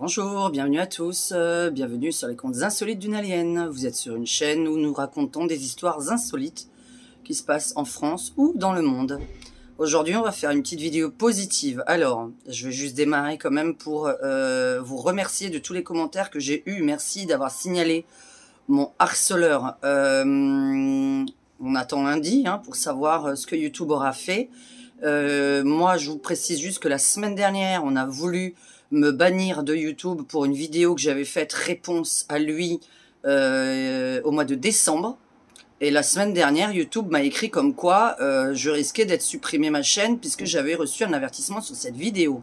Bonjour, bienvenue à tous, bienvenue sur les contes insolites d'une alien. Vous êtes sur une chaîne où nous racontons des histoires insolites qui se passent en France ou dans le monde. Aujourd'hui, on va faire une petite vidéo positive. Alors, je vais juste démarrer quand même pour vous remercier de tous les commentaires que j'ai eus. Merci d'avoir signalé mon harceleur. On attend lundi pour savoir ce que YouTube aura fait. Moi, je vous précise juste que la semaine dernière, on a voulu me bannir de YouTube pour une vidéo que j'avais faite réponse à lui au mois de décembre. Et la semaine dernière, YouTube m'a écrit comme quoi je risquais d'être supprimé ma chaîne puisque j'avais reçu un avertissement sur cette vidéo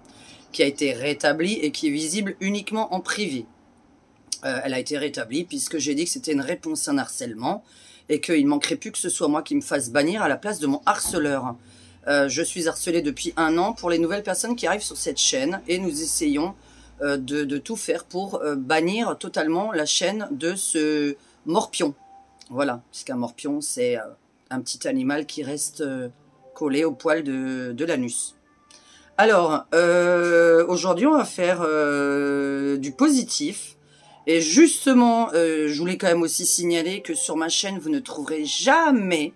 qui a été rétablie et qui est visible uniquement en privé. Elle a été rétablie puisque j'ai dit que c'était une réponse à un harcèlement et qu'il ne manquerait plus que ce soit moi qui me fasse bannir à la place de mon harceleur. Je suis harcelée depuis 1 an pour les nouvelles personnes qui arrivent sur cette chaîne et nous essayons de tout faire pour bannir totalement la chaîne de ce morpion. Voilà, puisqu'un morpion, c'est un petit animal qui reste collé au poil de l'anus. Alors, aujourd'hui, on va faire du positif. Et justement, je voulais quand même aussi signaler que sur ma chaîne, vous ne trouverez jamais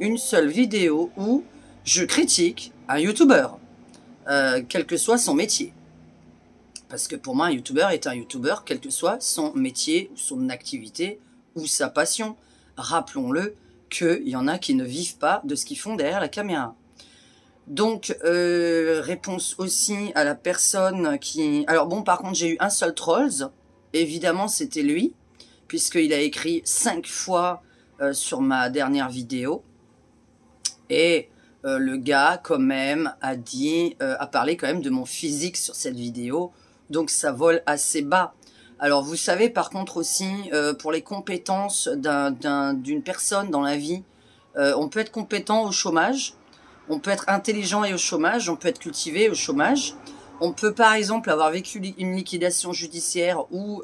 une seule vidéo où je critique un youtubeur, quel que soit son métier. Parce que pour moi, un youtubeur est un youtubeur, quel que soit son métier, ou son activité, ou sa passion. Rappelons-le qu'il y en a qui ne vivent pas de ce qu'ils font derrière la caméra. Donc, réponse aussi à la personne qui... Alors bon, par contre, j'ai eu un seul trolls. Évidemment, c'était lui, puisqu'il a écrit 5 fois... sur ma dernière vidéo, et le gars quand même a dit, a parlé quand même de mon physique sur cette vidéo, donc ça vole assez bas. Alors vous savez par contre aussi, pour les compétences d'une personne dans la vie, on peut être compétent au chômage, on peut être intelligent et au chômage, on peut être cultivé au chômage, on peut par exemple avoir vécu une liquidation judiciaire ou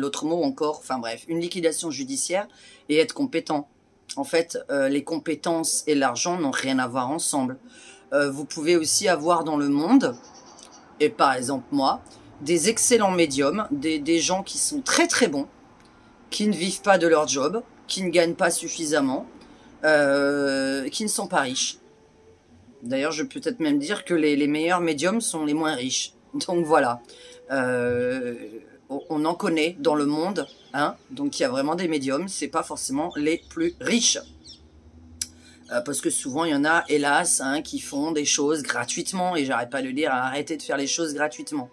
l'autre mot encore, enfin bref, une liquidation judiciaire et être compétent. En fait, les compétences et l'argent n'ont rien à voir ensemble. Vous pouvez aussi avoir dans le monde, et par exemple moi, des excellents médiums, des gens qui sont très très bons, qui ne vivent pas de leur job, qui ne gagnent pas suffisamment, qui ne sont pas riches. D'ailleurs, je peux peut-être même dire que les meilleurs médiums sont les moins riches. Donc voilà, on en connaît dans le monde, donc il y a vraiment des médiums, c'est pas forcément les plus riches. Parce que souvent, il y en a, hélas, qui font des choses gratuitement, et j'arrête pas de le dire, arrêtez de faire les choses gratuitement.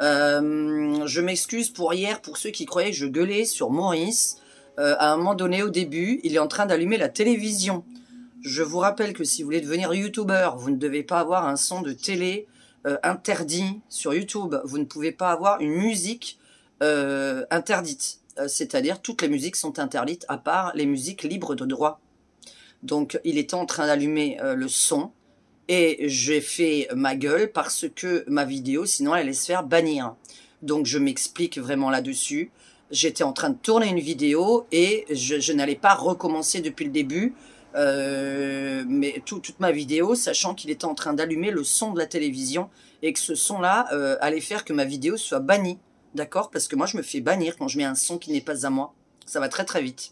Je m'excuse pour hier, pour ceux qui croyaient que je gueulais sur Maurice. À un moment donné, au début, il est en train d'allumer la télévision. Je vous rappelle que si vous voulez devenir youtubeur, vous ne devez pas avoir un son de télé interdit sur YouTube. Vous ne pouvez pas avoir une musique interdite. C'est-à-dire, toutes les musiques sont interdites, à part les musiques libres de droit. Donc, il était en train d'allumer le son. Et j'ai fait ma gueule parce que ma vidéo, sinon, elle allait se faire bannir. Donc, je m'explique vraiment là-dessus. J'étais en train de tourner une vidéo et je n'allais pas recommencer depuis le début. Mais toute ma vidéo, sachant qu'il était en train d'allumer le son de la télévision et que ce son-là allait faire que ma vidéo soit bannie, d'accord? Parce que moi, je me fais bannir quand je mets un son qui n'est pas à moi. Ça va très très vite.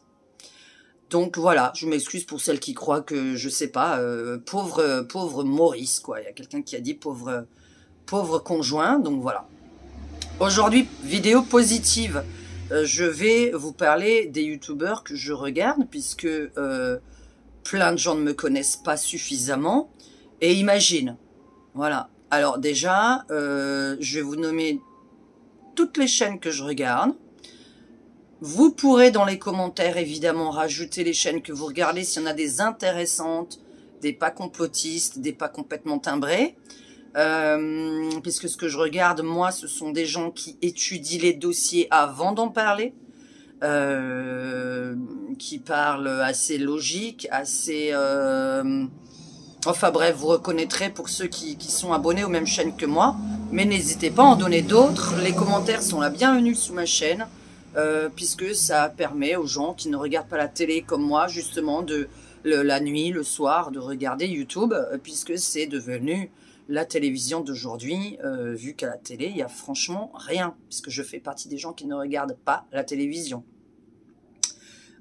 Donc voilà, je m'excuse pour celles qui croient que, je sais pas, pauvre Maurice, quoi. Il y a quelqu'un qui a dit pauvre conjoint, donc voilà. Aujourd'hui, vidéo positive. Je vais vous parler des youtubeurs que je regarde, puisque... plein de gens ne me connaissent pas suffisamment et imaginent. Voilà. Alors déjà, je vais vous nommer toutes les chaînes que je regarde. Vous pourrez dans les commentaires évidemment rajouter les chaînes que vous regardez s'il y en a des intéressantes, des pas complotistes, des pas complètement timbrés. Puisque ce que je regarde, moi, ce sont des gens qui étudient les dossiers avant d'en parler. Qui parle assez logique, assez... Enfin bref, vous reconnaîtrez pour ceux qui sont abonnés aux mêmes chaînes que moi, mais n'hésitez pas à en donner d'autres. Les commentaires sont la bienvenue sous ma chaîne, puisque ça permet aux gens qui ne regardent pas la télé comme moi, justement, la nuit, le soir, de regarder YouTube, puisque c'est devenu la télévision d'aujourd'hui, vu qu'à la télé, il n'y a franchement rien, puisque je fais partie des gens qui ne regardent pas la télévision.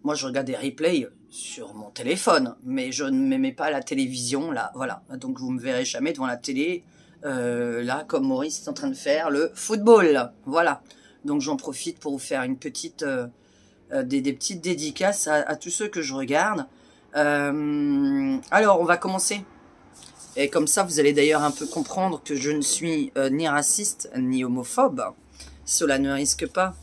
Moi, je regarde des replays sur mon téléphone, mais je ne m'aimais pas à la télévision, là, voilà. Donc, vous ne me verrez jamais devant la télé, là, comme Maurice est en train de faire le football, voilà. Donc, j'en profite pour vous faire une petite, des petites dédicaces à tous ceux que je regarde. Alors, on va commencer. Et comme ça, vous allez d'ailleurs un peu comprendre que je ne suis ni raciste, ni homophobe. Cela ne risque pas.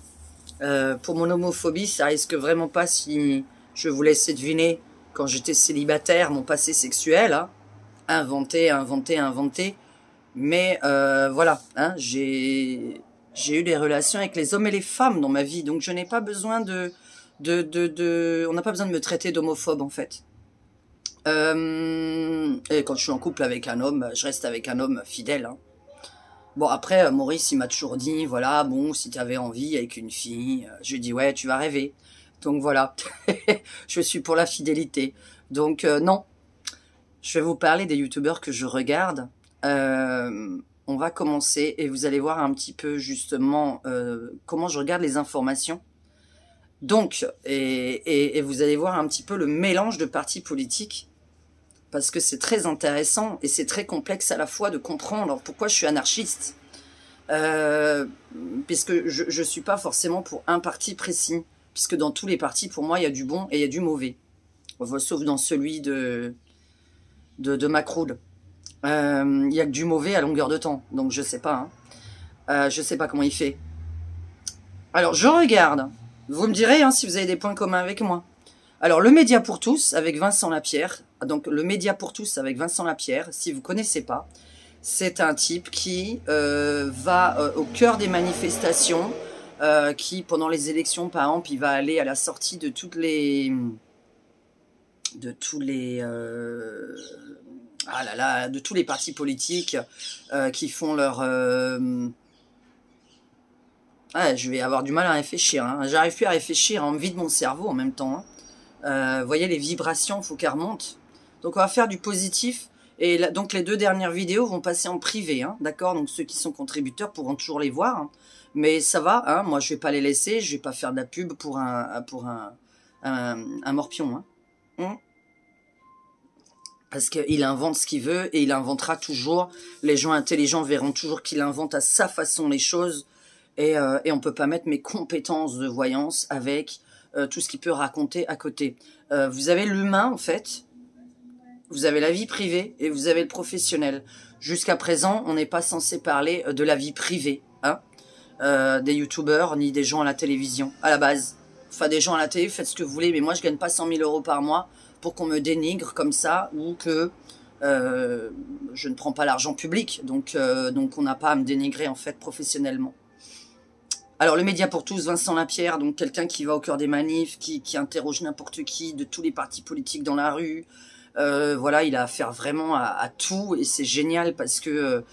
Pour mon homophobie, ça risque vraiment pas si je vous laissais deviner, quand j'étais célibataire, mon passé sexuel. Hein, inventé. Mais voilà, hein, j'ai eu des relations avec les hommes et les femmes dans ma vie. Donc, je n'ai pas besoin on n'a pas besoin de me traiter d'homophobe, en fait. Et quand je suis en couple avec un homme, je reste avec un homme fidèle. Hein. Bon, après, Maurice, il m'a toujours dit, voilà, bon, si tu avais envie avec une fille, je lui ai dit, ouais, tu vas rêver. Donc, voilà, je suis pour la fidélité. Donc, non, je vais vous parler des youtubeurs que je regarde. On va commencer et vous allez voir un petit peu, justement, comment je regarde les informations. Donc, et vous allez voir un petit peu le mélange de partis politiques, parce que c'est très intéressant et c'est très complexe à la fois de comprendre pourquoi je suis anarchiste, puisque je suis pas forcément pour un parti précis, puisque dans tous les partis, pour moi, il y a du bon et il y a du mauvais, sauf dans celui de Macron. Il y a que du mauvais à longueur de temps, donc je sais pas, hein. Je sais pas comment il fait. Alors, je regarde... Vous me direz hein, si vous avez des points communs avec moi. Alors, le Média pour tous avec Vincent Lapierre. Donc, le Média pour tous avec Vincent Lapierre, si vous ne connaissez pas, c'est un type qui va au cœur des manifestations, qui, pendant les élections, par exemple, il va aller à la sortie de toutes les... de tous les partis politiques qui font leur... Ah, je vais avoir du mal à réfléchir. Hein. J'arrive plus à réfléchir. On me vide mon cerveau en même temps. Vous hein. Voyez les vibrations, il faut qu'elles remontent. Donc on va faire du positif. Et là, donc les deux dernières vidéos vont passer en privé. Hein, d'accord. Donc ceux qui sont contributeurs pourront toujours les voir. Hein. Mais ça va. Hein, moi je vais pas les laisser. Je vais pas faire de la pub pour un morpion. Hein. Parce qu'il invente ce qu'il veut et il inventera toujours. Les gens intelligents verront toujours qu'il invente à sa façon les choses. Et on ne peut pas mettre mes compétences de voyance avec tout ce qu'il peut raconter à côté. Vous avez l'humain, en fait. Vous avez la vie privée et vous avez le professionnel. Jusqu'à présent, on n'est pas censé parler de la vie privée hein, des youtubeurs ni des gens à la télévision, à la base. Enfin, des gens à la télé, faites ce que vous voulez, mais moi, je ne gagne pas 100 000 € par mois pour qu'on me dénigre comme ça ou que je ne prends pas l'argent public. Donc on n'a pas à me dénigrer, en fait, professionnellement. Alors, le Média pour tous, Vincent Lapierre, donc quelqu'un qui va au cœur des manifs, qui interroge n'importe qui, de tous les partis politiques dans la rue. Voilà, il a affaire vraiment à tout et c'est génial parce que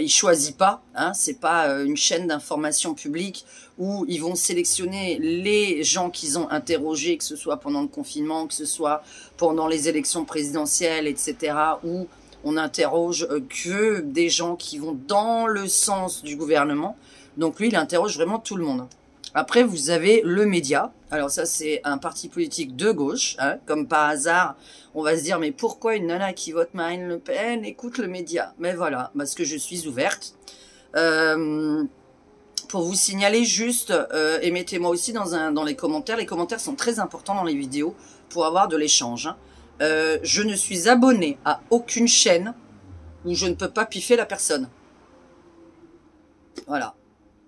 il choisit pas. Hein, c'est pas une chaîne d'information publique où ils vont sélectionner les gens qu'ils ont interrogés, que ce soit pendant le confinement, que ce soit pendant les élections présidentielles, etc., où on interroge que des gens qui vont dans le sens du gouvernement. Donc lui, il interroge vraiment tout le monde. Après, vous avez le Média. Alors ça, c'est un parti politique de gauche. Hein. Comme par hasard, on va se dire, mais pourquoi une nana qui vote Marine Le Pen écoute le Média? Mais voilà, parce que je suis ouverte. Pour vous signaler juste, et mettez-moi aussi dans les commentaires. Les commentaires sont très importants dans les vidéos pour avoir de l'échange. Hein. Je ne suis abonnée à aucune chaîne où je ne peux pas piffer la personne. Voilà.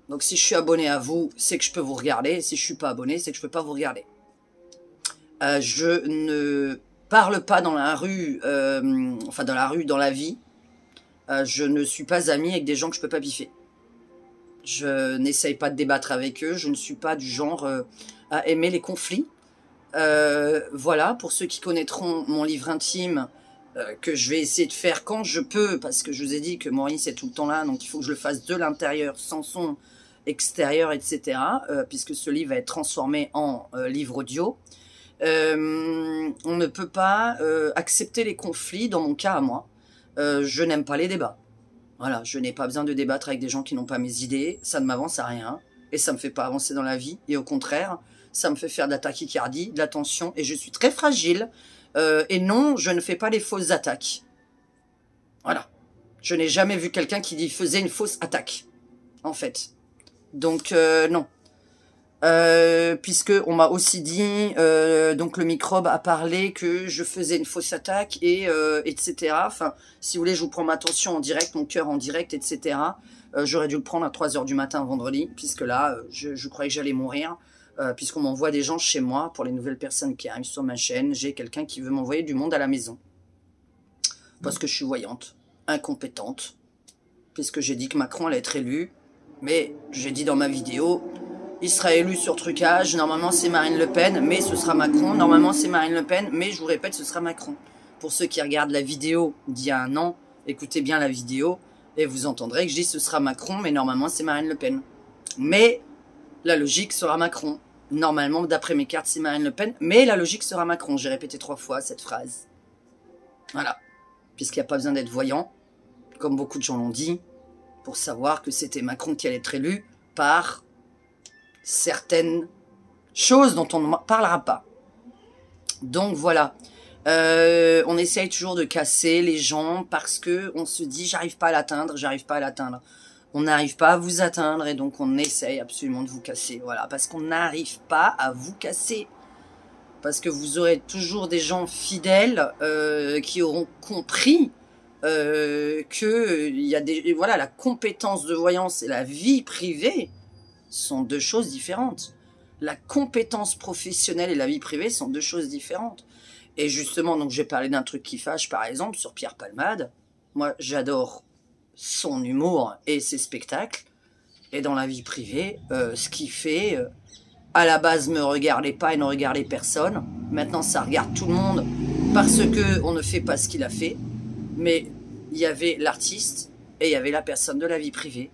Donc, si je suis abonné à vous, c'est que je peux vous regarder. Si je suis pas abonné, c'est que je peux pas vous regarder. Je ne parle pas dans la rue, enfin dans la rue, dans la vie. Je ne suis pas ami avec des gens que je peux pas biffer. Je n'essaye pas de débattre avec eux. Je ne suis pas du genre à aimer les conflits. Voilà, pour ceux qui connaîtront mon livre intime, que je vais essayer de faire quand je peux, parce que je vous ai dit que Maurice est tout le temps là, donc il faut que je le fasse de l'intérieur, sans son extérieur, etc., puisque ce livre va être transformé en livre audio. On ne peut pas accepter les conflits, dans mon cas à moi. Je n'aime pas les débats. Voilà, je n'ai pas besoin de débattre avec des gens qui n'ont pas mes idées, ça ne m'avance à rien, et ça ne me fait pas avancer dans la vie, et au contraire, ça me fait faire de la tachycardie, de la tension, et je suis très fragile, et non, je ne fais pas les fausses attaques. Voilà. Je n'ai jamais vu quelqu'un qui faisait une fausse attaque, en fait. Donc, non. Puisque on m'a aussi dit, donc le microbe a parlé que je faisais une fausse attaque, et etc. Enfin, si vous voulez, je vous prends ma tension en direct, mon cœur en direct, etc. J'aurais dû le prendre à 3 h du matin vendredi, puisque là, je croyais que j'allais mourir, puisqu'on m'envoie des gens chez moi, pour les nouvelles personnes qui arrivent sur ma chaîne, j'ai quelqu'un qui veut m'envoyer du monde à la maison. Parce que je suis voyante, incompétente, puisque j'ai dit que Macron allait être élu, mais j'ai dit dans ma vidéo... Il sera élu sur trucage, normalement c'est Marine Le Pen, mais ce sera Macron. Normalement c'est Marine Le Pen, mais je vous répète, ce sera Macron. Pour ceux qui regardent la vidéo d'il y a 1 an, écoutez bien la vidéo et vous entendrez que je dis ce sera Macron, mais normalement c'est Marine Le Pen. Mais la logique sera Macron. Normalement, d'après mes cartes, c'est Marine Le Pen, mais la logique sera Macron. J'ai répété 3 fois cette phrase. Voilà. Puisqu'il n'y a pas besoin d'être voyant, comme beaucoup de gens l'ont dit, pour savoir que c'était Macron qui allait être élu par... certaines choses dont on ne parlera pas. Donc voilà, on essaye toujours de casser les gens parce que on se dit j'arrive pas à l'atteindre, j'arrive pas à l'atteindre. On n'arrive pas à vous atteindre et donc on essaye absolument de vous casser. Voilà, parce qu'on n'arrive pas à vous casser. Parce que vous aurez toujours des gens fidèles qui auront compris que il y a des voilà la compétence de voyance et la vie privée sont 2 choses différentes. La compétence professionnelle et la vie privée sont 2 choses différentes. Et justement, donc j'ai parlé d'un truc qui fâche, par exemple, sur Pierre Palmade. Moi, j'adore son humour et ses spectacles. Et dans la vie privée, ce qu'il fait, à la base, me regardait pas et ne regardait personne. Maintenant, ça regarde tout le monde parce que on ne fait pas ce qu'il a fait. Mais il y avait l'artiste et il y avait la personne de la vie privée.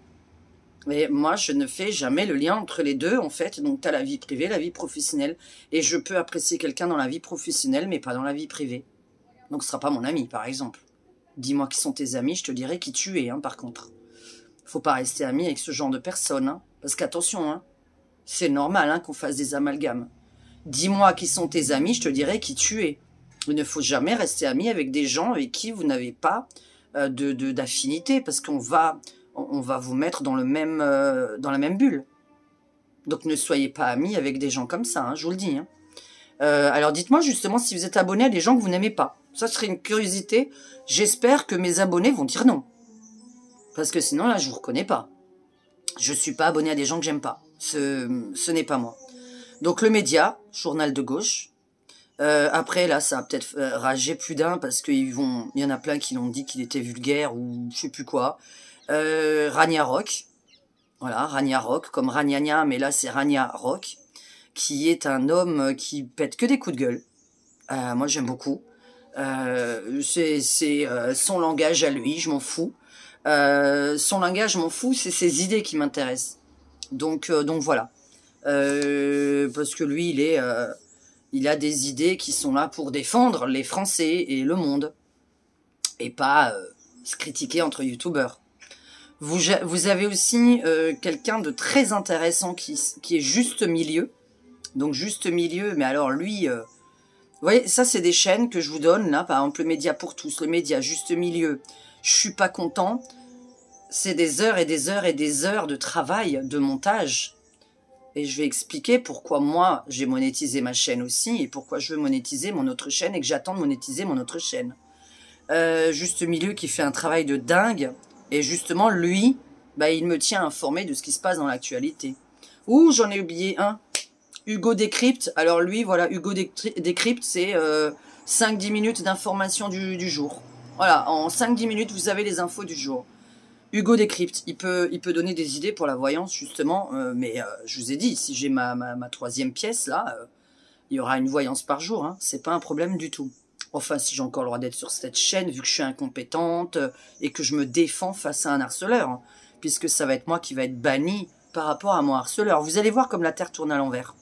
Mais moi, je ne fais jamais le lien entre les deux, en fait. Donc, tu as la vie privée, la vie professionnelle. Et je peux apprécier quelqu'un dans la vie professionnelle, mais pas dans la vie privée. Donc, ce ne sera pas mon ami, par exemple. Dis-moi qui sont tes amis, je te dirai qui tu es, hein, par contre. Faut pas rester ami avec ce genre de personnes, hein. Parce qu'attention, hein, c'est normal hein, qu'on fasse des amalgames. Dis-moi qui sont tes amis, je te dirai qui tu es. Il ne faut jamais rester ami avec des gens avec qui vous n'avez pas d'affinité, parce qu'on va... on va vous mettre dans, dans la même bulle. Donc ne soyez pas amis avec des gens comme ça, hein, je vous le dis. Hein. Alors dites-moi justement si vous êtes abonné à des gens que vous n'aimez pas. Ça serait une curiosité. J'espère que mes abonnés vont dire non. Parce que sinon là, je ne vous reconnais pas. Je ne suis pas abonné à des gens que j'aime pas. Ce n'est pas moi. Donc le Média, journal de gauche. Après là, ça a peut-être ragé plus d'un parce qu'il y en a plein qui l'ont dit qu'il était vulgaire ou je ne sais plus quoi. Ragnarock, voilà, Ragnarock, comme Ragnagna, mais là c'est Ragnarock, qui est un homme qui pète que des coups de gueule. Moi j'aime beaucoup, c'est son langage à lui, je m'en fous. Son langage, je m'en fous, c'est ses idées qui m'intéressent. Donc voilà, parce que lui il a des idées qui sont là pour défendre les Français et le monde, et pas se critiquer entre youtubeurs. Vous avez aussi quelqu'un de très intéressant qui est Juste Milieu. Donc Juste Milieu, mais alors lui... vous voyez, ça c'est des chaînes que je vous donne, là, par exemple le Média pour tous, le Média Juste Milieu, Je suis pas content. C'est des heures et des heures et des heures de travail, de montage. Et je vais expliquer pourquoi moi j'ai monétisé ma chaîne aussi et pourquoi je veux monétiser mon autre chaîne et que j'attends de monétiser mon autre chaîne. Juste Milieu qui fait un travail de dingue. Et justement, lui, bah, il me tient informé de ce qui se passe dans l'actualité. Ouh, j'en ai oublié un. Hugo Décrypte. Alors lui, voilà, Hugo Décrypte, c'est 5-10 minutes d'information du jour. Voilà, en 5-10 minutes, vous avez les infos du jour. Hugo Décrypte, il peut donner des idées pour la voyance, justement. Mais je vous ai dit, si j'ai ma 3e pièce, là, il y aura une voyance par jour. Hein, c'est pas un problème du tout. Enfin, si j'ai encore le droit d'être sur cette chaîne, vu que je suis incompétente et que je me défends face à un harceleur, hein, puisque ça va être moi qui va être banni par rapport à mon harceleur. Vous allez voir comme la terre tourne à l'envers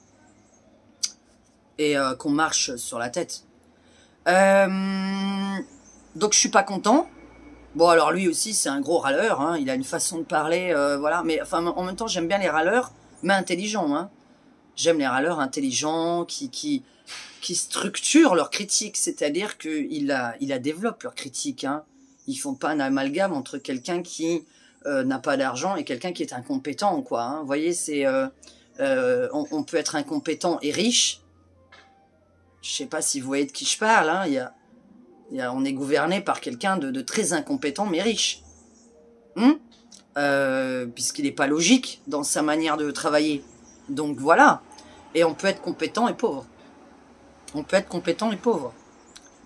et qu'on marche sur la tête. Donc, je suis pas content. Bon, alors lui aussi, c'est un gros râleur, hein. Il a une façon de parler, voilà. Mais enfin, en même temps, j'aime bien les râleurs, mais intelligents. Hein. J'aime les râleurs intelligents qui structurent leurs critiques, c'est-à-dire qu'ils la développent, leurs critiques. Hein. Ils font pas un amalgame entre quelqu'un qui n'a pas d'argent et quelqu'un qui est incompétent, quoi. Hein. Vous voyez, c'est on peut être incompétent et riche. Je sais pas si vous voyez de qui je parle, hein. On est gouverné par quelqu'un de très incompétent mais riche. Puisqu'il n'est pas logique dans sa manière de travailler. Donc voilà. Et on peut être compétent et pauvre. On peut être compétent et pauvre.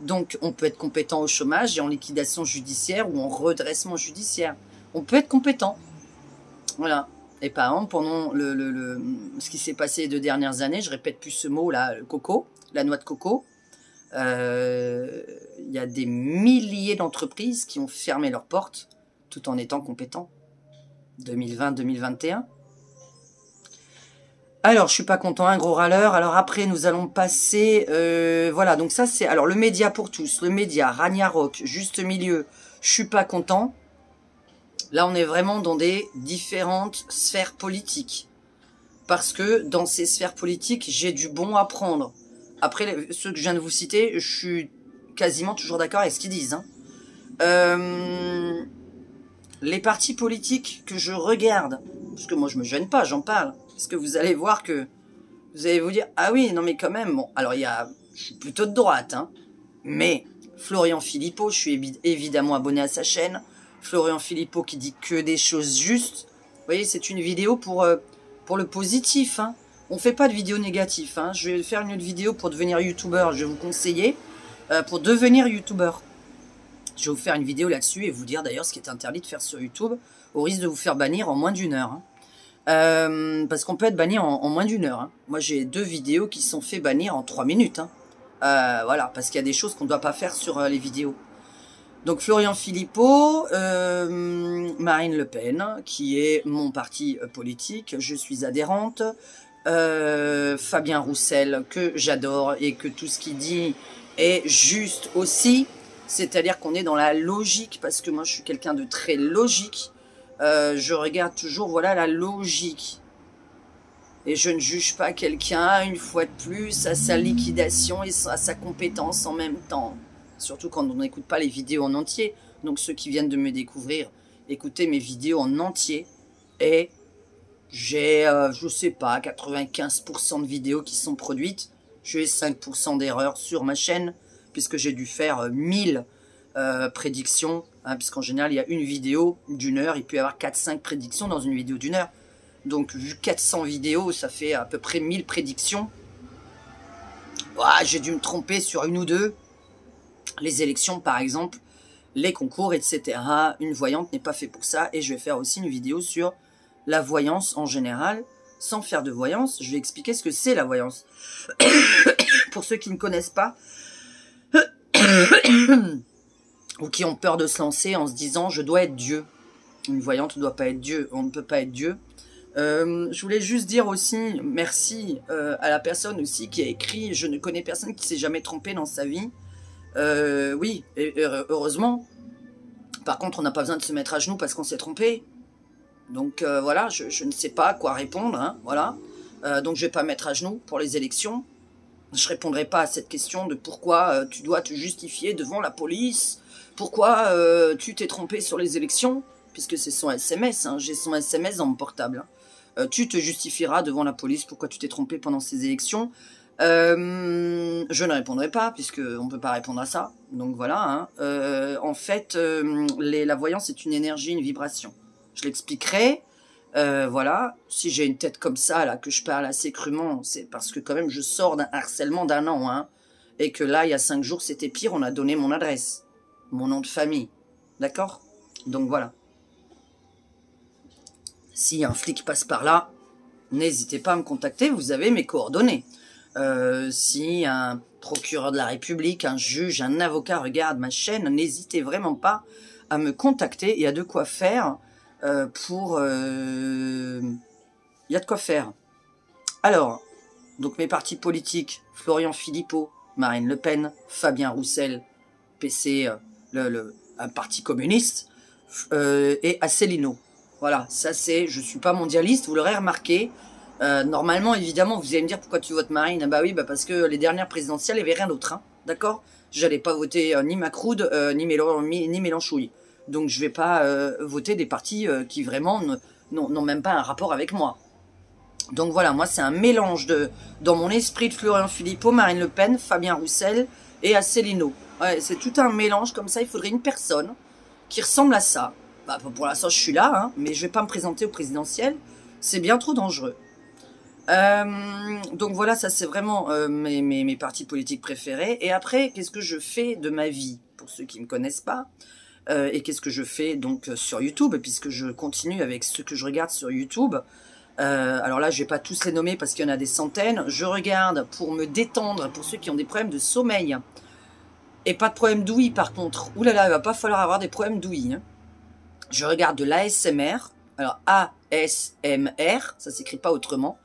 Donc on peut être compétent au chômage et en liquidation judiciaire ou en redressement judiciaire. On peut être compétent. Voilà. Et par exemple, pendant ce qui s'est passé les 2 dernières années, je répète plus ce mot-là, le coco, la noix de coco. Il y a des milliers d'entreprises qui ont fermé leurs portes tout en étant compétents. 2020-2021. Alors, je suis pas content, un gros râleur. Alors après, nous allons passer... voilà, donc ça c'est... Alors, le média pour tous. Le média, Ragnarock, Juste Milieu, je suis pas content. Là, on est vraiment dans des différentes sphères politiques. Parce que dans ces sphères politiques, j'ai du bon à prendre. Après, ceux que je viens de vous citer, je suis quasiment toujours d'accord avec ce qu'ils disent. Hein. Les partis politiques que je regarde, parce que moi je me gêne pas, j'en parle, parce que vous allez voir que vous allez vous dire, ah oui, non mais quand même, bon, alors il y a, je suis plutôt de droite, hein, mais Florian Philippot, je suis évidemment abonné à sa chaîne, Florian Philippot qui dit que des choses justes, vous voyez, c'est une vidéo pour le positif, hein. On fait pas de vidéo négative, hein. Je vais faire une autre vidéo pour devenir youtubeur, je vais vous conseiller, pour devenir youtubeur. Je vais vous faire une vidéo là-dessus et vous dire d'ailleurs ce qui est interdit de faire sur YouTube, au risque de vous faire bannir en moins d'1 heure. Hein. Parce qu'on peut être banni en moins d'1 heure. Hein. Moi j'ai 2 vidéos qui sont fait bannir en 3 minutes. Hein. Voilà, parce qu'il y a des choses qu'on ne doit pas faire sur les vidéos. Donc Florian Philippot, Marine Le Pen, qui est mon parti politique, je suis adhérente. Fabien Roussel, que j'adore et que tout ce qu'il dit est juste aussi, c'est-à-dire qu'on est dans la logique, parce que moi je suis quelqu'un de très logique, je regarde toujours, voilà, la logique, et je ne juge pas quelqu'un une fois de plus à sa liquidation et à sa compétence en même temps, surtout quand on n'écoute pas les vidéos en entier. Donc ceux qui viennent de me découvrir, écoutez mes vidéos en entier, et j'ai, je sais pas, 95% de vidéos qui sont produites. J'ai 5% d'erreurs sur ma chaîne, puisque j'ai dû faire 1000 prédictions. Hein, puisqu'en général, il y a une vidéo d'1 heure, il peut y avoir 4-5 prédictions dans une vidéo d'1 heure. Donc, vu 400 vidéos, ça fait à peu près 1000 prédictions. Ouah, j'ai dû me tromper sur 1 ou 2. Les élections, par exemple, les concours, etc. Une voyante n'est pas faite pour ça. Et je vais faire aussi une vidéo sur... la voyance en général, sans faire de voyance, je vais expliquer ce que c'est la voyance. Pour ceux qui ne connaissent pas, ou qui ont peur de se lancer en se disant « je dois être Dieu ». Une voyante ne doit pas être Dieu, on ne peut pas être Dieu. Je voulais juste dire aussi merci à la personne aussi qui a écrit « je ne connais personne qui s'est jamais trompé dans sa vie ». Oui, et heureusement. Par contre, on n'a pas besoin de se mettre à genoux parce qu'on s'est trompé. Donc voilà, je ne sais pas à quoi répondre, hein, voilà. Donc je ne vais pas mettre à genoux pour les élections. Je ne répondrai pas à cette question de pourquoi tu dois te justifier devant la police, pourquoi tu t'es trompé sur les élections, puisque c'est son SMS, hein, j'ai son SMS dans mon portable. Hein. Tu te justifieras devant la police pourquoi tu t'es trompé pendant ces élections. Je ne répondrai pas, puisqu'on ne peut pas répondre à ça. Donc voilà, hein. En fait, la voyance est une énergie, une vibration. Je l'expliquerai, voilà, si j'ai une tête comme ça, là, que je parle assez crûment, c'est parce que quand même je sors d'un harcèlement d'1 an, hein, et que là, il y a 5 jours, c'était pire, on a donné mon adresse, mon nom de famille, d'accord? Donc voilà. Si un flic passe par là, n'hésitez pas à me contacter, vous avez mes coordonnées. Si un procureur de la République, un juge, un avocat regarde ma chaîne, n'hésitez vraiment pas à me contacter, il y a de quoi faire... il y a de quoi faire. Alors, donc mes partis politiques, Florian Philippot, Marine Le Pen, Fabien Roussel, PC, un parti communiste, et Asselineau. Voilà, ça c'est, je suis pas mondialiste, vous l'aurez remarqué. Normalement, évidemment, vous allez me dire pourquoi tu votes Marine. Bah oui, bah parce que les dernières présidentielles, il n'y avait rien d'autre, hein, d'accord. J'allais pas voter ni Macron, ni Mélenchouille. Donc je vais pas voter des partis qui vraiment n'ont même pas un rapport avec moi. Donc voilà, moi c'est un mélange de, dans mon esprit, de Florian Philippot, Marine Le Pen, Fabien Roussel et Asselineau. Ouais, c'est tout un mélange comme ça, il faudrait une personne qui ressemble à ça. Bah, pour l'instant je suis là, hein, mais je vais pas me présenter au présidentiel, c'est bien trop dangereux. Donc voilà, ça c'est vraiment mes partis politiques préférés. Et après, qu'est-ce que je fais de ma vie, pour ceux qui ne me connaissent pas, et qu'est-ce que je fais donc sur YouTube, puisque je continue avec ce que je regarde sur YouTube. Alors là, je vais pas tous les nommer parce qu'il y en a des centaines. Je regarde pour me détendre, pour ceux qui ont des problèmes de sommeil. Et pas de problème d'ouïe par contre. Ouh là là, il va pas falloir avoir des problèmes d'ouïe. Je regarde de l'ASMR. Alors ASMR, ça s'écrit pas autrement.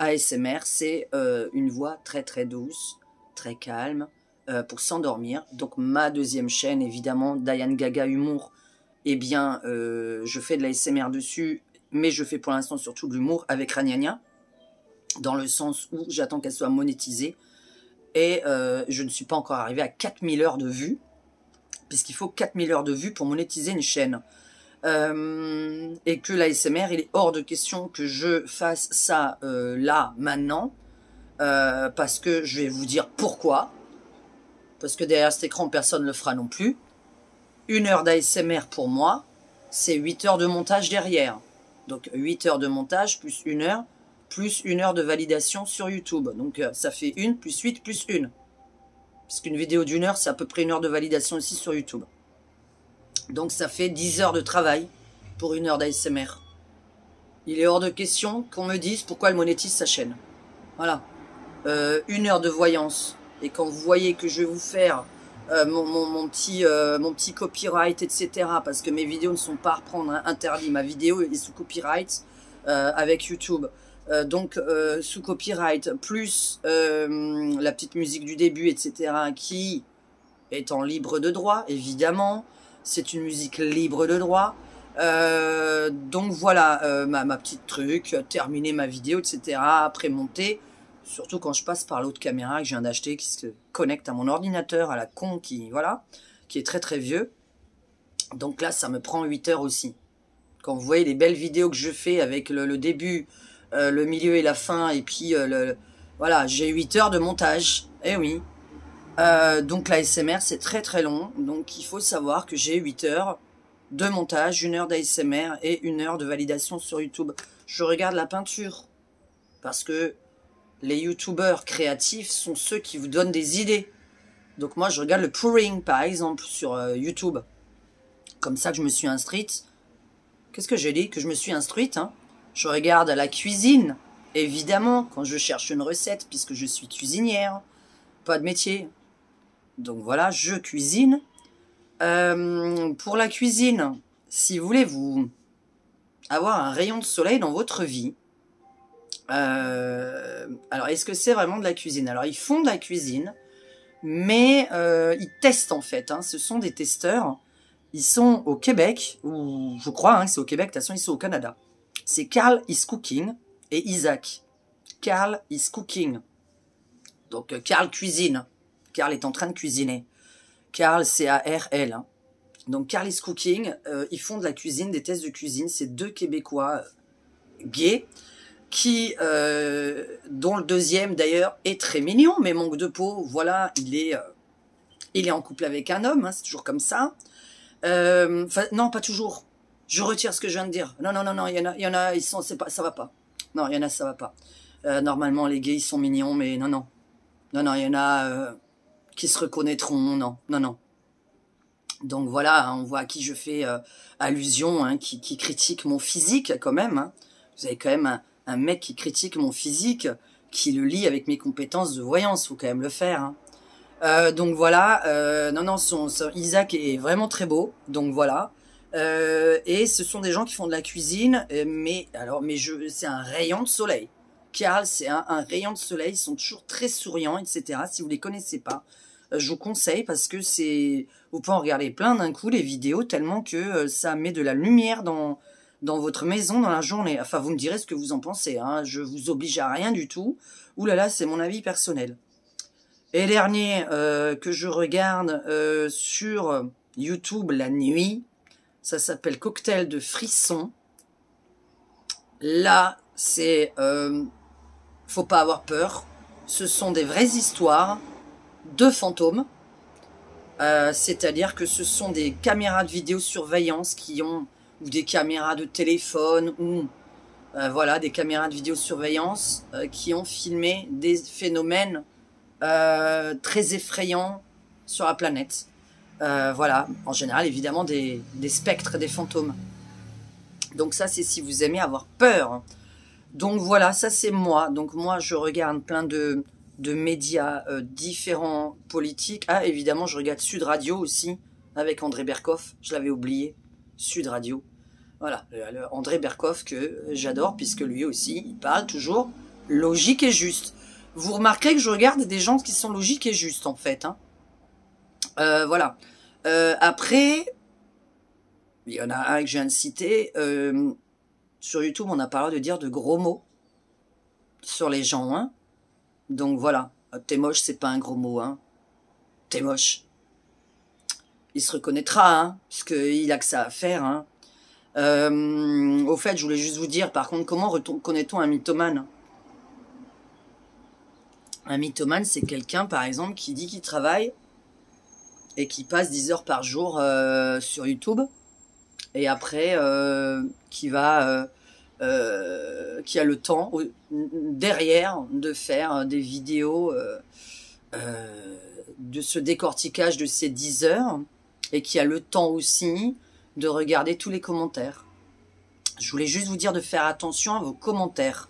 ASMR, c'est une voix très très douce, très calme, pour s'endormir. Donc ma deuxième chaîne, évidemment, Diane Gaga Humour, eh bien, je fais de l'ASMR dessus. Mais je fais pour l'instant surtout de l'humour avec Ragnarock, dans le sens où j'attends qu'elle soit monétisée. Et je ne suis pas encore arrivé à 4000 heures de vues, puisqu'il faut 4000 heures de vues pour monétiser une chaîne. Et que l'ASMR, il est hors de question que je fasse ça là, maintenant, parce que je vais vous dire pourquoi. Parce que derrière cet écran, personne ne le fera non plus. Une heure d'ASMR pour moi, c'est 8 heures de montage derrière. Donc 8 heures de montage, plus 1 heure de validation sur YouTube. Donc ça fait 1, plus 8, plus 1. Parce qu'une vidéo d'une heure, c'est à peu près 1 heure de validation aussi sur YouTube. Donc ça fait 10 heures de travail pour 1 heure d'ASMR. Il est hors de question qu'on me dise pourquoi elle monétise sa chaîne. Voilà. 1 heure de voyance. Et quand vous voyez que je vais vous faire mon petit copyright, etc. Parce que mes vidéos ne sont pas à reprendre, hein, interdit. Ma vidéo est sous copyright avec YouTube. Donc sous copyright, plus la petite musique du début, etc. qui est en libre de droit, évidemment. C'est une musique libre de droit. Donc voilà, ma petite truc, terminer ma vidéo, etc. Après monter. Surtout quand je passe par l'autre caméra que je viens d'acheter, qui se connecte à mon ordinateur, à la con, qui est très très vieux. Donc là, ça me prend 8 heures aussi. Quand vous voyez les belles vidéos que je fais avec le début, le milieu et la fin, et puis voilà, j'ai 8 heures de montage. Eh oui. Donc l'ASMR, c'est très très long. Donc il faut savoir que j'ai 8 heures de montage, 1 heure d'ASMR et 1 heure de validation sur YouTube. Je regarde la peinture. Parce que les youtubeurs créatifs sont ceux qui vous donnent des idées. Donc moi je regarde le pouring par exemple sur YouTube. Comme ça que je me suis instruite. Qu'est-ce que j'ai dit? Que je me suis instruite, hein. Je regarde la cuisine, évidemment, quand je cherche une recette, puisque je suis cuisinière. Pas de métier. Donc voilà, je cuisine. Pour la cuisine, si vous voulez vous avoir un rayon de soleil dans votre vie, alors est-ce que c'est vraiment de la cuisine? Alors ils font de la cuisine, mais ils testent en fait, hein. Ce sont des testeurs. Ils sont au Québec, ou je crois, hein, c'est au Québec, de toute façon ils sont au Canada. C'est Carl is cooking et Isaac. Carl is cooking. Donc Carl cuisine. Carl est en train de cuisiner. Carl, C-A-R-L, hein. Donc Carl is cooking, ils font de la cuisine, des tests de cuisine. C'est deux Québécois gays dont le deuxième d'ailleurs est très mignon, mais manque de peau, voilà, il est en couple avec un homme, hein, c'est toujours comme ça. Non, pas toujours, je retire ce que je viens de dire. Non, il y en a ils sont, c'est pas, ça va pas. Non, il y en a, ça va pas. Normalement, les gays, ils sont mignons, mais non, il y en a qui se reconnaîtront, non. Donc voilà, on voit à qui je fais allusion, hein, qui critique mon physique quand même, hein. Vous avez quand même un mec qui critique mon physique, qui le lie avec mes compétences de voyance, faut quand même le faire, hein. Donc voilà, son Isaac est vraiment très beau, donc voilà. Et ce sont des gens qui font de la cuisine, c'est un rayon de soleil. Carl, c'est un rayon de soleil, ils sont toujours très souriants, etc. Si vous les connaissez pas, je vous conseille parce que c'est, vous pouvez en regarder plein d'un coup les vidéos tellement que ça met de la lumière dans votre maison dans la journée. Enfin, vous me direz ce que vous en pensez, hein. Je vous oblige à rien du tout. Ouh là là, c'est mon avis personnel. Et dernier que je regarde sur YouTube la nuit, ça s'appelle Cocktail de frissons. Là, c'est... faut pas avoir peur. Ce sont des vraies histoires de fantômes. C'est-à-dire que ce sont des caméras de vidéosurveillance qui ont... ou des caméras de téléphone, ou voilà, des caméras de vidéosurveillance qui ont filmé des phénomènes très effrayants sur la planète. Voilà, en général, évidemment, des spectres, des fantômes. Donc ça, c'est si vous aimez avoir peur. Donc voilà, ça c'est moi. Donc moi, je regarde plein de médias différents, politiques. Ah, évidemment, je regarde Sud Radio aussi, avec André Bercoff, je l'avais oublié. Sud Radio, voilà, le André Bercoff que j'adore, puisque lui aussi, il parle toujours logique et juste. Vous remarquerez que je regarde des gens qui sont logiques et justes, en fait. Hein. Voilà. Après, il y en a un que je viens de citer. Sur YouTube, on n'a pas le droit de dire de gros mots sur les gens. Hein. Donc voilà, t'es moche, c'est pas un gros mot. Hein. T'es moche. Il se reconnaîtra, hein, parce qu'il a que ça à faire. Hein. Au fait, je voulais juste vous dire, par contre, comment reconnaît-on un mythomane? Un mythomane, c'est quelqu'un, par exemple, qui dit qu'il travaille et qui passe 10 heures par jour sur YouTube et après, qui a le temps derrière de faire des vidéos de ce décortiquage de ces 10 heures. Et qui a le temps aussi de regarder tous les commentaires. Je voulais juste vous dire de faire attention à vos commentaires.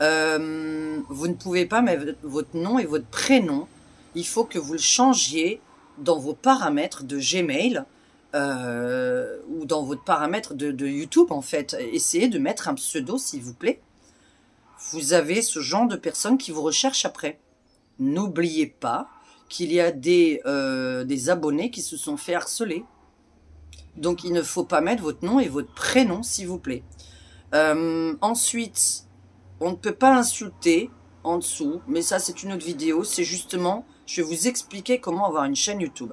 Vous ne pouvez pas mettre votre nom et votre prénom. Il faut que vous le changiez dans vos paramètres de Gmail ou dans votre paramètre de YouTube, en fait. Essayez de mettre un pseudo, s'il vous plaît. Vous avez ce genre de personnes qui vous recherchent après. N'oubliez pas qu'il y a des abonnés qui se sont fait harceler. Donc, il ne faut pas mettre votre nom et votre prénom, s'il vous plaît. Ensuite, on ne peut pas insulter en dessous, mais ça, c'est une autre vidéo. C'est justement, je vais vous expliquer comment avoir une chaîne YouTube.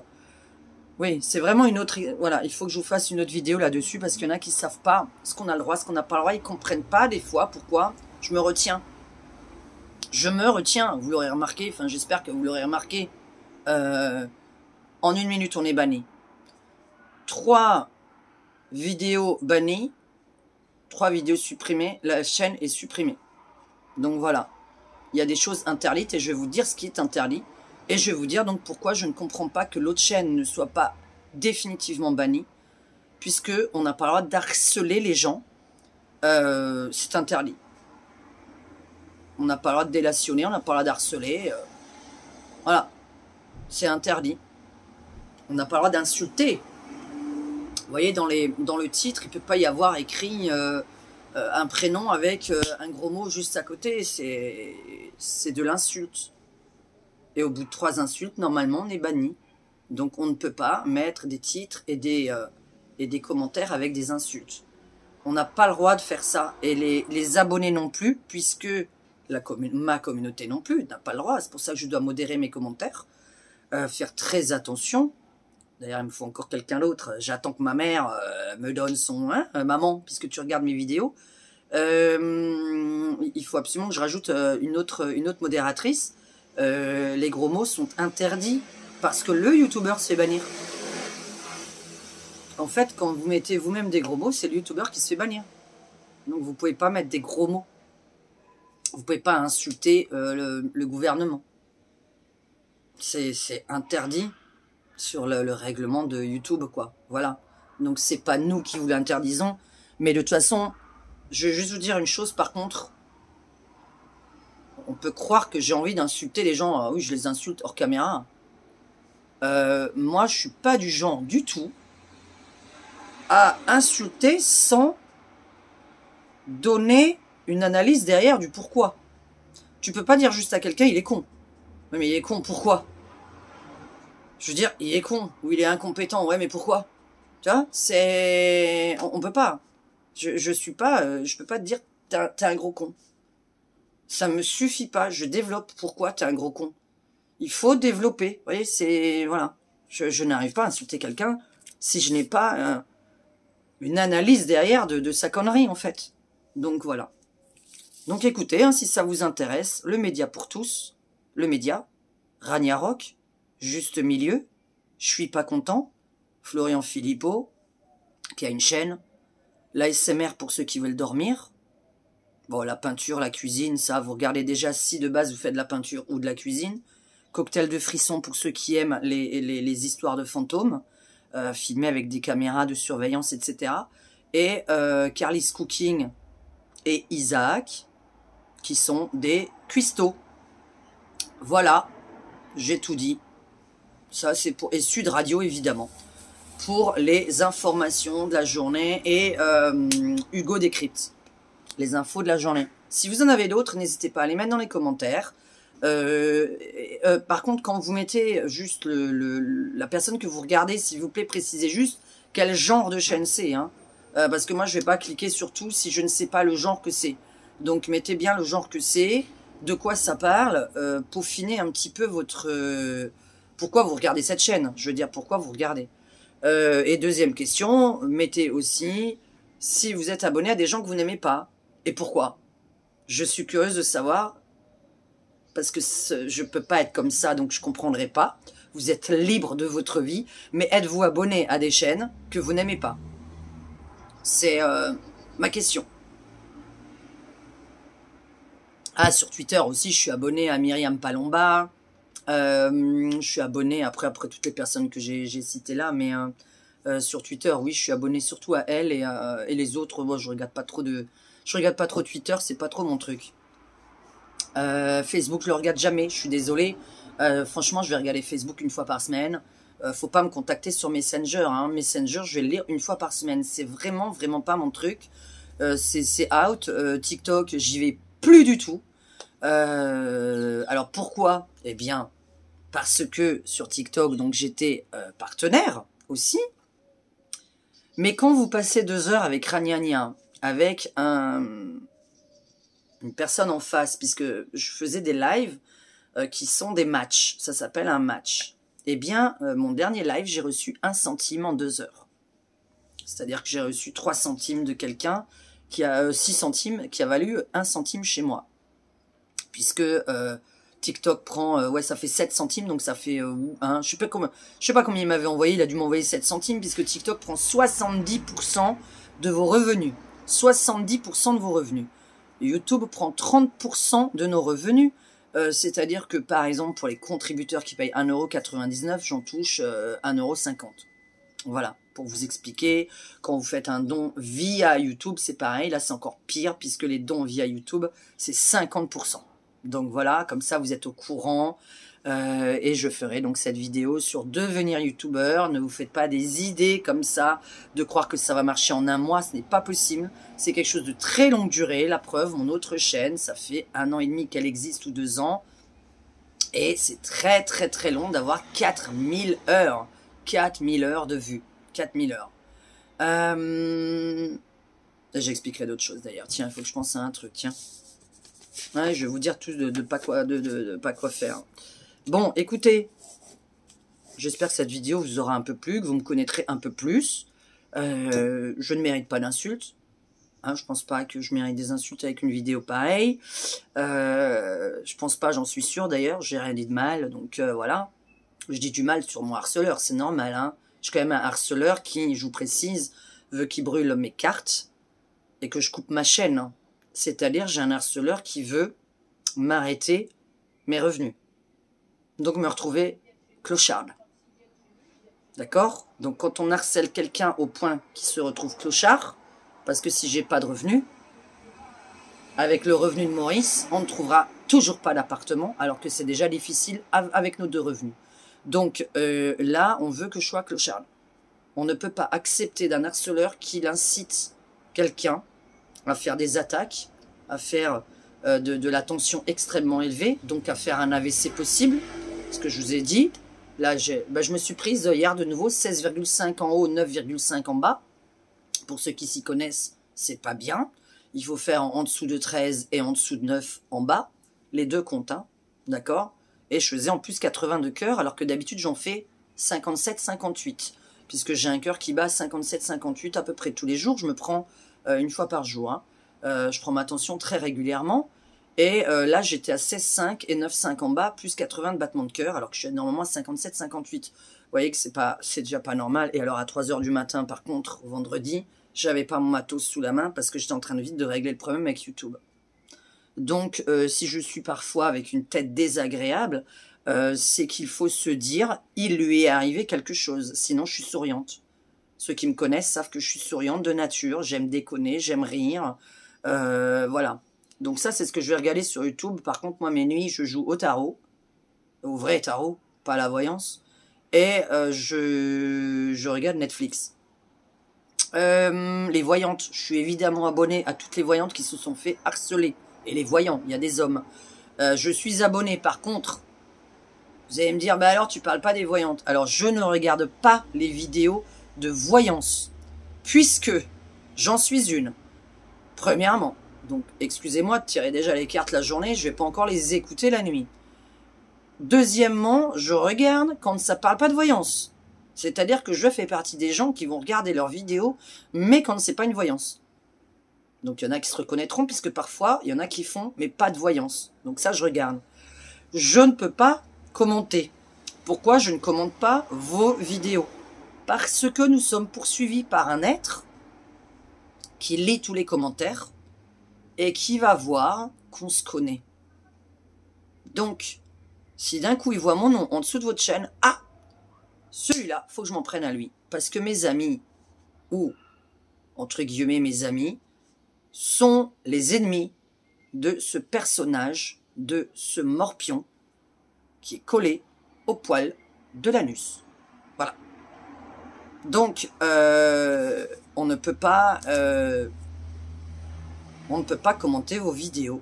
Oui, c'est vraiment une autre... Voilà, il faut que je vous fasse une autre vidéo là-dessus, parce qu'il y en a qui ne savent pas ce qu'on a le droit, ce qu'on n'a pas le droit. Ils ne comprennent pas, des fois, pourquoi je me retiens. Je me retiens, vous l'aurez remarqué, enfin, j'espère que vous l'aurez remarqué. En une minute, on est banni. 3 vidéos bannies, 3 vidéos supprimées, la chaîne est supprimée. Donc voilà, il y a des choses interdites et je vais vous dire ce qui est interdit. Et je vais vous dire donc pourquoi je ne comprends pas que l'autre chaîne ne soit pas définitivement bannie, puisque on n'a pas le droit d'harceler les gens, c'est interdit. On n'a pas le droit de délationner, on n'a pas le droit d'harceler, voilà. C'est interdit. On n'a pas le droit d'insulter. Vous voyez, dans le titre, il ne peut pas y avoir écrit un prénom avec un gros mot juste à côté. C'est de l'insulte. Et au bout de 3 insultes, normalement, on est banni. Donc, on ne peut pas mettre des titres et des commentaires avec des insultes. On n'a pas le droit de faire ça. Et les abonnés non plus, puisque ma communauté non plus n'a pas le droit. C'est pour ça que je dois modérer mes commentaires. Faire très attention. D'ailleurs, il me faut encore quelqu'un d'autre. J'attends que ma mère me donne son... Hein, maman, puisque tu regardes mes vidéos. Il faut absolument que je rajoute une autre modératrice. Les gros mots sont interdits parce que le youtubeur se fait bannir. En fait, quand vous mettez vous-même des gros mots, c'est le youtubeur qui se fait bannir. Donc, vous ne pouvez pas mettre des gros mots. Vous ne pouvez pas insulter le gouvernement. C'est interdit sur le règlement de YouTube, quoi. Voilà. Donc, c'est pas nous qui vous l'interdisons. Mais de toute façon, je vais juste vous dire une chose, par contre. On peut croire que j'ai envie d'insulter les gens. Oui, je les insulte hors caméra. Moi, je suis pas du genre du tout à insulter sans donner une analyse derrière du pourquoi. Tu peux pas dire juste à quelqu'un, il est con. Mais il est con, pourquoi? Je veux dire, il est con, ou il est incompétent, ouais, mais pourquoi? Tu vois, c'est... On peut pas. Je peux pas te dire, t'es un gros con. Ça me suffit pas, je développe pourquoi t'es un gros con. Il faut développer, vous voyez, c'est... Voilà. Je n'arrive pas à insulter quelqu'un si je n'ai pas une analyse derrière de sa connerie, en fait. Donc, voilà. Donc, écoutez, hein, si ça vous intéresse, le média pour tous, le média, Ragnarock, Juste Milieu, Je suis pas content, Florian Philippot, qui a une chaîne, l'ASMR pour ceux qui veulent dormir. Bon, la peinture, la cuisine, ça, vous regardez déjà si de base vous faites de la peinture ou de la cuisine. Cocktail de frissons pour ceux qui aiment les histoires de fantômes, filmées avec des caméras de surveillance, etc. Et Carl is Cooking et Isaac, qui sont des cuistots. Voilà, j'ai tout dit. Ça, c'est pour... Et Sud Radio, évidemment, pour les informations de la journée et Hugo Décrypte, les infos de la journée. Si vous en avez d'autres, n'hésitez pas à les mettre dans les commentaires. Par contre, quand vous mettez juste la personne que vous regardez, s'il vous plaît, précisez juste quel genre de chaîne c'est, hein. Parce que moi, je vais pas cliquer sur tout si je ne sais pas le genre que c'est. Donc, mettez bien le genre que c'est, de quoi ça parle, peaufinez un petit peu votre... pourquoi vous regardez cette chaîne? Je veux dire, pourquoi vous regardez? Et deuxième question, mettez aussi si vous êtes abonné à des gens que vous n'aimez pas. Et pourquoi? Je suis curieuse de savoir... parce que je peux pas être comme ça, donc je comprendrai pas. Vous êtes libre de votre vie, mais êtes-vous abonné à des chaînes que vous n'aimez pas? C'est ma question. Ah, sur Twitter aussi, je suis abonné à Myriam Palomba. Je suis abonné, après toutes les personnes que j'ai citées là, mais sur Twitter, oui, je suis abonné surtout à elle et les autres. Moi, je regarde pas trop Twitter, c'est pas trop mon truc. Facebook, le regarde jamais, je suis désolé. Franchement, je vais regarder Facebook une fois par semaine. Faut pas me contacter sur Messenger, hein. Messenger, je vais le lire une fois par semaine. C'est vraiment, vraiment pas mon truc. C'est out. TikTok, j'y vais plus du tout. Alors pourquoi? Eh bien, parce que sur TikTok, donc j'étais partenaire aussi. Mais quand vous passez 2 heures avec Ragnagna, avec une personne en face, puisque je faisais des lives qui sont des matchs. Ça s'appelle un match. Eh bien, mon dernier live, j'ai reçu 1 centime en 2 heures. C'est-à-dire que j'ai reçu 3 centimes de quelqu'un qui a 6 centimes, qui a valu 1 centime chez moi. Puisque TikTok prend... ouais, ça fait 7 centimes, donc ça fait... je sais pas combien il m'avait envoyé, il a dû m'envoyer 7 centimes, puisque TikTok prend 70% de vos revenus. 70% de vos revenus. YouTube prend 30% de nos revenus, c'est-à-dire que par exemple pour les contributeurs qui payent 1,99 €, j'en touche 1,50 €. Voilà, pour vous expliquer, quand vous faites un don via YouTube, c'est pareil, là c'est encore pire puisque les dons via YouTube, c'est 50%. Donc voilà, comme ça vous êtes au courant et je ferai donc cette vidéo sur devenir youtubeur. Ne vous faites pas des idées comme ça de croire que ça va marcher en 1 mois, ce n'est pas possible. C'est quelque chose de très longue durée, la preuve, mon autre chaîne, ça fait 1 an et demi qu'elle existe ou 2 ans. Et c'est très très très long d'avoir 4000 heures, 4000 heures de vues, 4000 heures. J'expliquerai d'autres choses d'ailleurs, tiens, il faut que je pense à un truc, tiens. Ouais, je vais vous dire tous de pas quoi faire. Bon, écoutez, j'espère que cette vidéo vous aura un peu plu, que vous me connaîtrez un peu plus. Je ne mérite pas d'insultes. Hein, je pense pas que je mérite des insultes avec une vidéo pareille. Je pense pas, j'en suis sûr d'ailleurs, j'ai rien dit de mal, donc voilà. Je dis du mal sur mon harceleur, c'est normal. Hein. Je suis quand même un harceleur qui, je vous précise, veut qu'il brûle mes cartes et que je coupe ma chaîne. Hein. C'est-à-dire, j'ai un harceleur qui veut m'arrêter mes revenus. Donc, me retrouver clocharde. D'accord? Donc, quand on harcèle quelqu'un au point qu'il se retrouve clochard, parce que si j'ai pas de revenus, avec le revenu de Maurice, on ne trouvera toujours pas d'appartement, alors que c'est déjà difficile avec nos 2 revenus. Donc, là, on veut que je sois clocharde. On ne peut pas accepter d'un harceleur qu'il incite quelqu'un à faire des attaques, à faire de la tension extrêmement élevée, donc à faire un AVC possible, ce que je vous ai dit, Là, je me suis prise hier de nouveau, 16,5 en haut, 9,5 en bas. Pour ceux qui s'y connaissent, c'est pas bien. Il faut faire en dessous de 13 et en dessous de 9 en bas. Les deux comptent, hein, d'accord? Et je faisais en plus 80 de cœur, alors que d'habitude, j'en fais 57-58. Puisque j'ai un cœur qui bat 57-58 à peu près tous les jours. Je me prends une fois par jour. Hein. Je prends ma tension très régulièrement. Et là, j'étais à 16,5 et 9,5 en bas, plus 80 de battements de cœur, alors que je suis normalement à 57-58. Vous voyez que c'est déjà pas normal. Et alors, à 3h du matin, par contre, vendredi, j'avais pas mon matos sous la main parce que j'étais en train de vite de régler le problème avec YouTube. Donc, si je suis parfois avec une tête désagréable, c'est qu'il faut se dire, il lui est arrivé quelque chose. Sinon, je suis souriante. Ceux qui me connaissent savent que je suis souriante de nature. J'aime déconner, j'aime rire. Voilà. Donc ça, c'est ce que je vais regarder sur YouTube. Par contre, moi, mes nuits, je joue au tarot. Au vrai tarot, pas à la voyance. Et je regarde Netflix. Les voyantes. Je suis évidemment abonnée à toutes les voyantes qui se sont fait harceler. Et les voyants, il y a des hommes. Je suis abonnée, par contre. Vous allez me dire, bah alors, tu parles pas des voyantes. Alors, je ne regarde pas les vidéos de voyance. Puisque j'en suis une. Premièrement. Donc, excusez-moi de tirer déjà les cartes la journée, je ne vais pas encore les écouter la nuit. Deuxièmement, je regarde quand ça ne parle pas de voyance. C'est-à-dire que je fais partie des gens qui vont regarder leurs vidéos, mais quand ce n'est pas une voyance. Donc, il y en a qui se reconnaîtront, puisque parfois, il y en a qui font, mais pas de voyance. Donc ça, je regarde. Je ne peux pas commenter. Pourquoi je ne commente pas vos vidéos? Parce que nous sommes poursuivis par un être qui lit tous les commentaires, et qui va voir qu'on se connaît. Donc, si d'un coup il voit mon nom en dessous de votre chaîne, ah, celui-là, faut que je m'en prenne à lui. Parce que mes amis, ou entre guillemets mes amis, sont les ennemis de ce personnage, de ce morpion, qui est collé au poil de l'anus. Voilà. Donc, on ne peut pas... on ne peut pas commenter vos vidéos.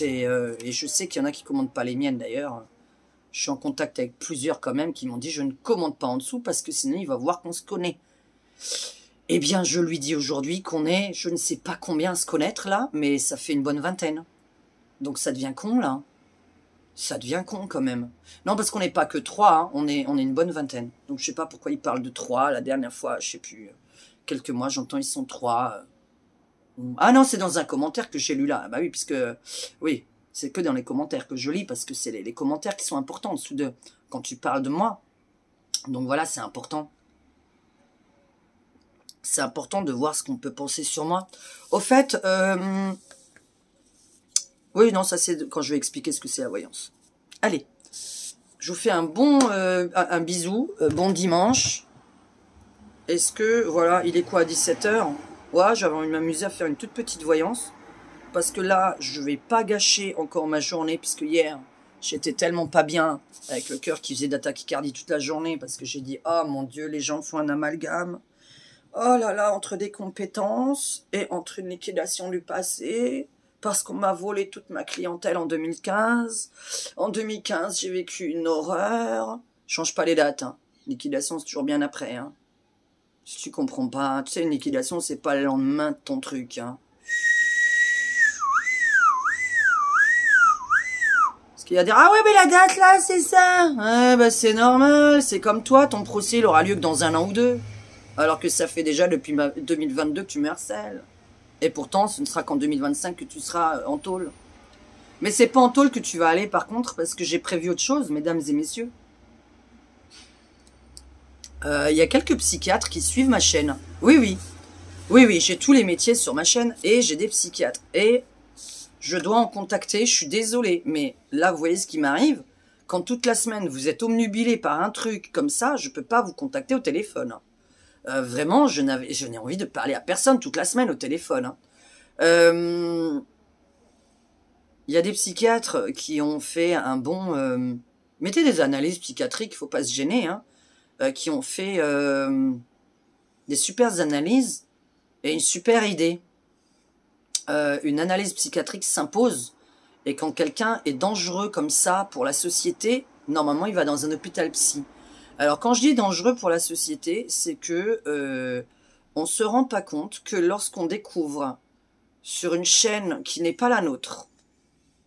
Et je sais qu'il y en a qui ne commentent pas les miennes d'ailleurs. Je suis en contact avec plusieurs quand même qui m'ont dit je ne commente pas en dessous parce que sinon il va voir qu'on se connaît. Eh bien je lui dis aujourd'hui qu'on est, je ne sais pas combien à se connaître là, mais ça fait une bonne vingtaine. Donc ça devient con là. Ça devient con quand même. Non parce qu'on n'est pas que 3, hein. On est une bonne vingtaine. Donc je ne sais pas pourquoi il parle de 3. La dernière fois, je ne sais plus, quelques mois, j'entends ils sont 3... Ah non, c'est dans un commentaire que j'ai lu là. Bah oui, puisque... Oui, c'est que dans les commentaires que je lis, parce que c'est les commentaires qui sont importants en dessous de... Quand tu parles de moi. Donc voilà, c'est important. C'est important de voir ce qu'on peut penser sur moi. Au fait, oui, non, ça c'est quand je vais expliquer ce que c'est la voyance. Allez, je vous fais un bon... un bisou, bon dimanche. Est-ce que... Voilà, il est quoi, à 17h? Ouais, j'avais envie de m'amuser à faire une toute petite voyance. Parce que là, je vais pas gâcher encore ma journée. Puisque hier, j'étais tellement pas bien avec le cœur qui faisait de la tachycardie toute la journée. Parce que j'ai dit, oh mon Dieu, les gens font un amalgame. Oh là là, entre des compétences et entre une liquidation du passé. Parce qu'on m'a volé toute ma clientèle en 2015. En 2015, j'ai vécu une horreur. Change pas les dates. Hein. Liquidation, c'est toujours bien après. Hein. Si tu comprends pas, tu sais, une liquidation, c'est pas le lendemain de ton truc. Hein. Parce qu'il va dire, ah ouais, mais la date là, c'est ça. Ouais, bah c'est normal, c'est comme toi, ton procès il aura lieu que dans un an ou deux. Alors que ça fait déjà depuis 2022 que tu me harcèles. Et pourtant, ce ne sera qu'en 2025 que tu seras en tôle. Mais c'est pas en tôle que tu vas aller par contre, parce que j'ai prévu autre chose, mesdames et messieurs. Y a quelques psychiatres qui suivent ma chaîne. Oui, oui. Oui, oui, j'ai tous les métiers sur ma chaîne et j'ai des psychiatres. Et je dois en contacter, je suis désolée. Mais là, vous voyez ce qui m'arrive. Quand toute la semaine, vous êtes obnubilé par un truc comme ça, je ne peux pas vous contacter au téléphone. Vraiment, je n'ai envie de parler à personne toute la semaine au téléphone. Hein. Y a des psychiatres qui ont fait un bon... mettez des analyses psychiatriques, il ne faut pas se gêner, hein. Qui ont fait des super analyses et une super idée. Une analyse psychiatrique s'impose et quand quelqu'un est dangereux comme ça pour la société, normalement, il va dans un hôpital psy. Alors, quand je dis dangereux pour la société, c'est que on se rend pas compte que lorsqu'on découvre sur une chaîne qui n'est pas la nôtre,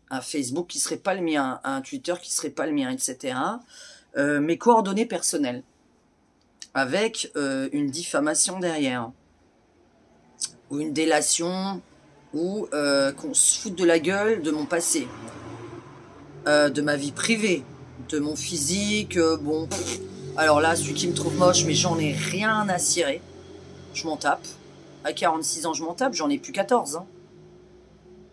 un Facebook qui serait pas le mien, un Twitter qui serait pas le mien, etc., mes coordonnées personnelles, avec une diffamation derrière, ou une délation, ou qu'on se foute de la gueule de mon passé, de ma vie privée, de mon physique, bon... Alors là, celui qui me trouve moche, mais j'en ai rien à cirer. Je m'en tape. À 46 ans, je m'en tape, j'en ai plus 14. Hein.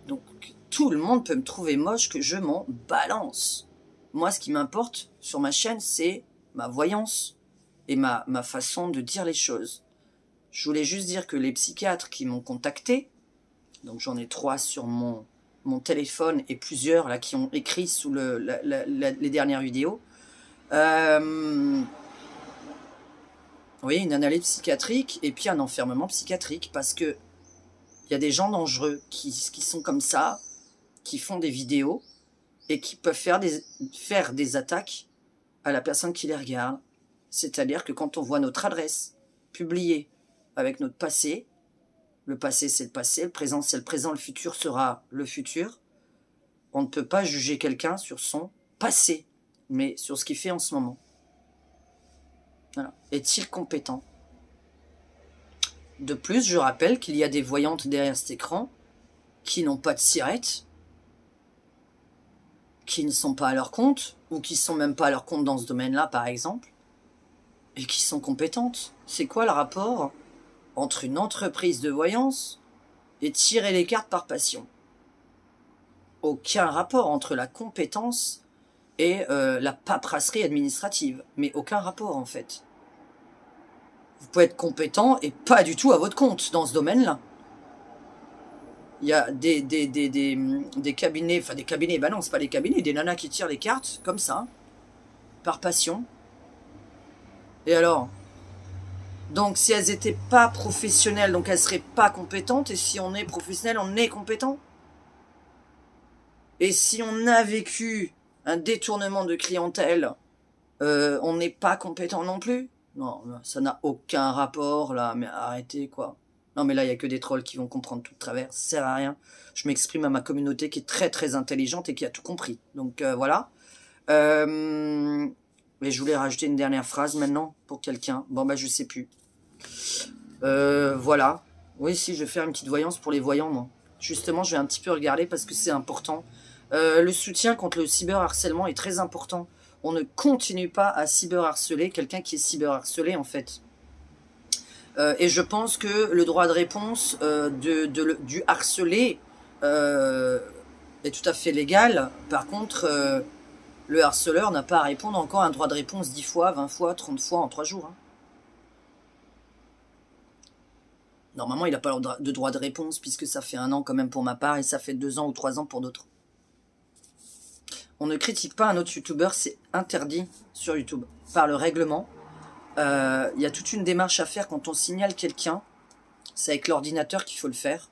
Donc, tout le monde peut me trouver moche, que je m'en balance. Moi, ce qui m'importe sur ma chaîne, c'est ma voyance et ma façon de dire les choses. Je voulais juste dire que les psychiatres qui m'ont contacté, donc j'en ai 3 sur mon téléphone et plusieurs là qui ont écrit sous les dernières vidéos, vous voyez, une analyse psychiatrique et puis un enfermement psychiatrique, parce que il y a des gens dangereux qui sont comme ça, qui font des vidéos et qui peuvent faire des attaques à la personne qui les regarde. C'est-à-dire que quand on voit notre adresse publiée avec notre passé, le passé c'est le passé, le présent c'est le présent, le futur sera le futur, on ne peut pas juger quelqu'un sur son passé, mais sur ce qu'il fait en ce moment. Voilà. Est-il compétent? De plus, je rappelle qu'il y a des voyantes derrière cet écran qui n'ont pas de sirette, qui ne sont pas à leur compte, ou qui ne sont même pas à leur compte dans ce domaine-là, par exemple, et qui sont compétentes. C'est quoi le rapport entre une entreprise de voyance et tirer les cartes par passion? Aucun rapport entre la compétence et la paperasserie administrative, mais aucun rapport en fait. Vous pouvez être compétent et pas du tout à votre compte dans ce domaine-là. Il y a des cabinets, enfin des cabinets, bah non, c'est pas des cabinets, des nanas qui tirent les cartes, comme ça, par passion. Et alors? Donc si elles n'étaient pas professionnelles, donc elles ne seraient pas compétentes, et si on est professionnel, on est compétent. Et si on a vécu un détournement de clientèle, on n'est pas compétent non plus? Non, ça n'a aucun rapport, là, mais arrêtez, quoi. Non, mais là, il n'y a que des trolls qui vont comprendre tout de travers, ça sert à rien. Je m'exprime à ma communauté qui est très, très intelligente et qui a tout compris. Donc, voilà. Mais je voulais rajouter une dernière phrase, maintenant, pour quelqu'un. Bon, bah, je sais plus. Voilà. Oui, si, je vais faire une petite voyance pour les voyants, moi. Justement, je vais un petit peu regarder, parce que c'est important. Le soutien contre le cyberharcèlement est très important. On ne continue pas à cyberharceler quelqu'un qui est cyberharcelé, en fait. Et je pense que le droit de réponse du harcelé est tout à fait légal. Par contre, le harceleur n'a pas à répondre encore un droit de réponse 10 fois, 20 fois, 30 fois en 3 jours. Hein. Normalement, il n'a pas de droit de réponse, puisque ça fait 1 an quand même pour ma part, et ça fait 2 ans ou 3 ans pour d'autres. On ne critique pas un autre youtubeur, c'est interdit sur YouTube par le règlement. Il y a toute une démarche à faire quand on signale quelqu'un. C'est avec l'ordinateur qu'il faut le faire.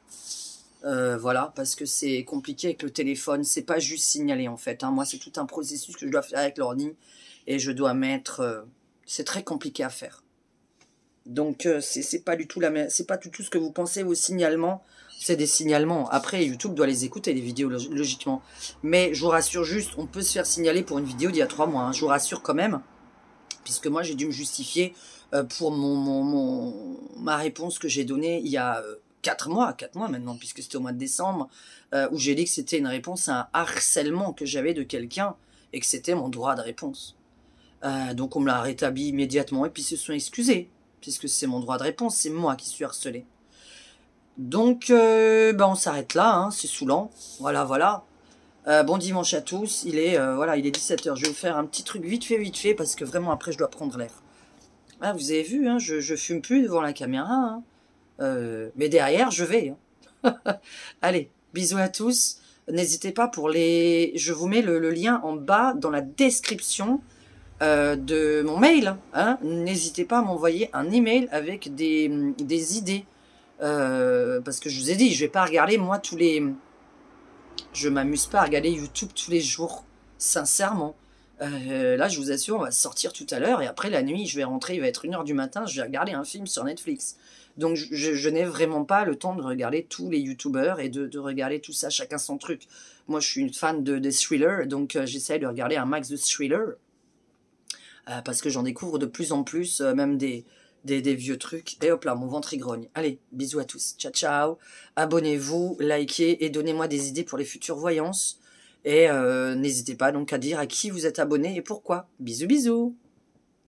Voilà, parce que c'est compliqué avec le téléphone. C'est pas juste signaler en fait. Hein. Moi, c'est tout un processus que je dois faire avec l'ordi. Et je dois mettre... c'est très compliqué à faire. Donc, c'est pas du tout ce que vous pensez, vos signalements. C'est des signalements. Après, YouTube doit les écouter, les vidéos, logiquement. Mais je vous rassure juste, on peut se faire signaler pour une vidéo d'il y a 3 mois. Hein. Je vous rassure quand même, puisque moi, j'ai dû me justifier pour ma réponse que j'ai donnée il y a 4 mois maintenant, puisque c'était au mois de décembre, où j'ai dit que c'était une réponse à un harcèlement que j'avais de quelqu'un et que c'était mon droit de réponse. Donc, on me l'a rétabli immédiatement et puis ils se sont excusés, puisque c'est mon droit de réponse, c'est moi qui suis harcelé. Donc, ben on s'arrête là, hein, c'est saoulant, voilà. Bon dimanche à tous, il est 17h, je vais vous faire un petit truc vite fait, parce que vraiment après je dois prendre l'air. Ah, vous avez vu, hein, je fume plus devant la caméra, hein. Mais derrière je vais. Hein. Allez, bisous à tous, n'hésitez pas pour les... Je vous mets le lien en bas dans la description de mon mail, hein. N'hésitez pas à m'envoyer un email avec des idées. Parce que je vous ai dit, je vais pas regarder moi tous les... Je m'amuse pas à regarder YouTube tous les jours, sincèrement. Là, je vous assure, on va sortir tout à l'heure, et après la nuit, je vais rentrer, il va être 1h du matin, je vais regarder un film sur Netflix. Donc, je n'ai vraiment pas le temps de regarder tous les youtubeurs et de regarder tout ça, chacun son truc. Moi, je suis une fan de thrillers, donc j'essaie de regarder un max de thrillers, parce que j'en découvre de plus en plus, même des vieux trucs. Et hop là, mon ventre y grogne. Allez, bisous à tous, ciao ciao, abonnez-vous, likez et donnez-moi des idées pour les futures voyances. Et n'hésitez pas donc à dire à qui vous êtes abonné et pourquoi. Bisous bisous.